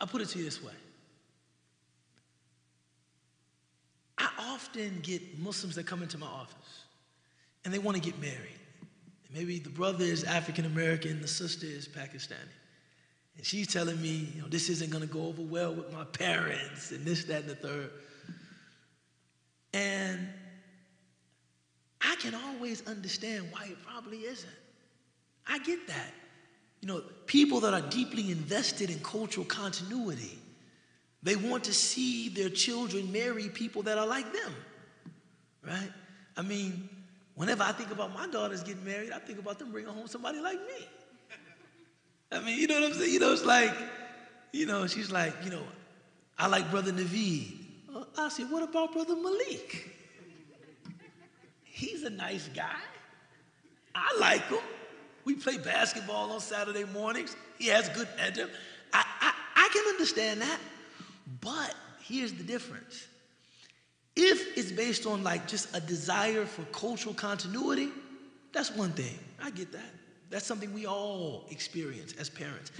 I'll put it to you this way. I often get Muslims that come into my office and they want to get married. And maybe the brother is African American, the sister is Pakistani. And she's telling me, you know, this isn't going to go over well with my parents and this, that, and the third. And I can always understand why it probably isn't. I get that. You know, people that are deeply invested in cultural continuity, they want to see their children marry people that are like them, right? I mean, whenever I think about my daughters getting married, I think about them bringing home somebody like me. I mean, you know what I'm saying? You know, it's like, you know, she's like, you know, I like Brother Naveed. I said, what about Brother Malik? He's a nice guy. I like him. We play basketball on Saturday mornings. He has good energy. I can understand that. But here's the difference. If it's based on like just a desire for cultural continuity, that's one thing. I get that. That's something we all experience as parents.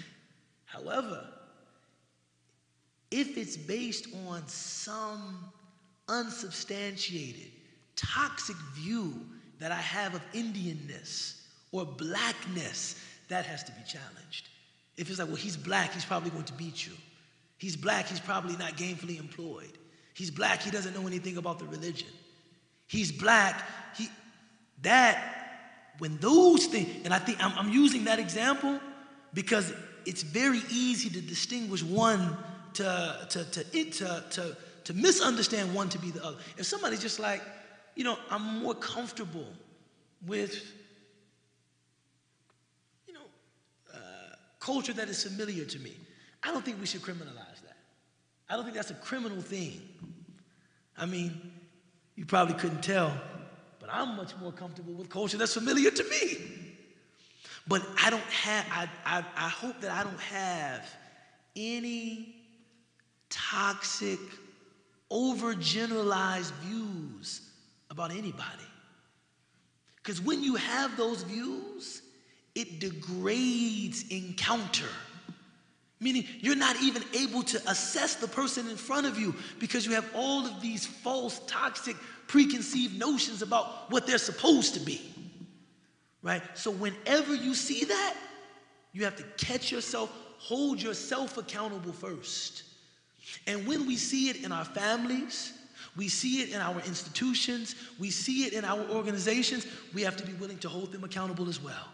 However, if it's based on some unsubstantiated, toxic view that I have of Indianness or blackness, that has to be challenged. If it's like, well, he's black, he's probably going to beat you. He's black, he's probably not gainfully employed. He's black, he doesn't know anything about the religion. He's black, when those things, and I think I'm using that example because it's very easy to distinguish one to misunderstand one to be the other. If somebody's just like, you know, I'm more comfortable with, you know, culture that is familiar to me, I don't think we should criminalize that. I don't think that's a criminal thing. I mean, you probably couldn't tell, but I'm much more comfortable with culture that's familiar to me. But I don't have, I hope that I don't have any toxic, overgeneralized views about anybody. Because when you have those views, it degrades encounter. Meaning you're not even able to assess the person in front of you because you have all of these false, toxic, preconceived notions about what they're supposed to be, right? So whenever you see that, you have to catch yourself, hold yourself accountable first. And when we see it in our families, we see it in our institutions, we see it in our organizations, we have to be willing to hold them accountable as well.